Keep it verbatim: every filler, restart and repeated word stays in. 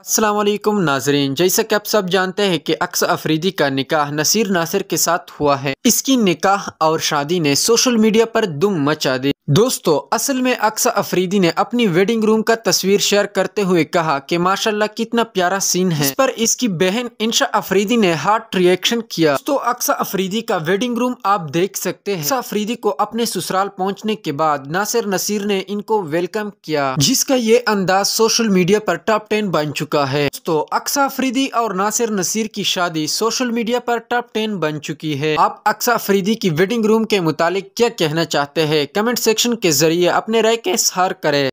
अस्सलामुअलैकुम नाजरीन, जैसा कि आप सब जानते हैं कि अक्सा अफरीदी का निकाह नसीर नासिर के साथ हुआ है। इसकी निकाह और शादी ने सोशल मीडिया पर धूम मचा दी। दोस्तों, असल में अक्सा अफरीदी ने अपनी वेडिंग रूम का तस्वीर शेयर करते हुए कहा कि माशाल्लाह कितना प्यारा सीन है। इस पर इसकी बहन इंशा अफरीदी ने हार्ट रिएक्शन किया। तो अक्सा अफरीदी का वेडिंग रूम आप देख सकते हैं। अक्सा अफरीदी को अपने ससुराल पहुंचने के बाद नासिर नसीर ने इनको वेलकम किया, जिसका ये अंदाज सोशल मीडिया पर टॉप टेन बन चुका है। दोस्तों, अक्सा अफरीदी और नासिर नसीर की शादी सोशल मीडिया पर टॉप टेन बन चुकी है। आप अक्सा अफरीदी की वेडिंग रूम के मुतालिक क्या कहना चाहते हैं? कमेंट से के जरिए अपने राय का इजहार करें।